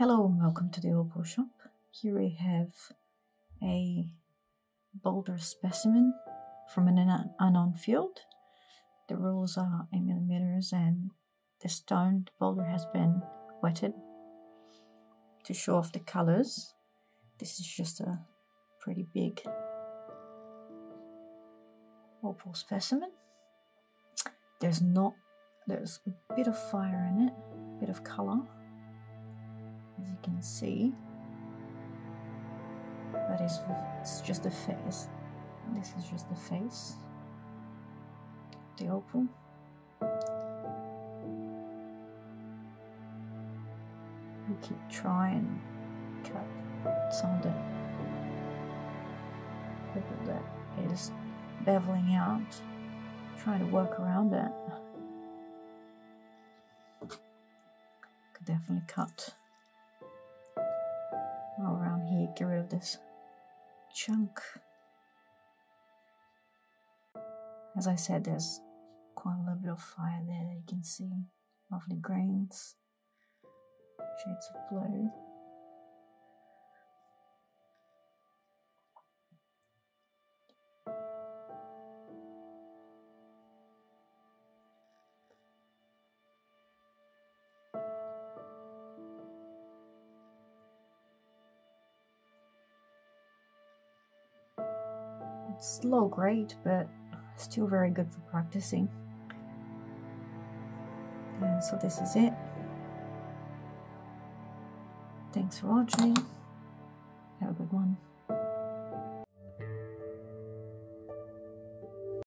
Hello and welcome to the Opal Shop. Here we have a boulder specimen from an unknown field. The rules are in millimeters, and the stone, the boulder, has been wetted to show off the colors. This is just a pretty big opal specimen. There's a bit of fire in it, a bit of color, as you can see, but it's just a face. This is just the face, the opal. We keep trying to cut some of the opal that is beveling out, trying to work around it. Could definitely cut around here, get rid of this chunk. As I said, there's quite a little bit of fire there that you can see. Lovely grains, shades of blue. It's low grade, but still very good for practicing. And so this is it. Thanks for watching. Have a good one.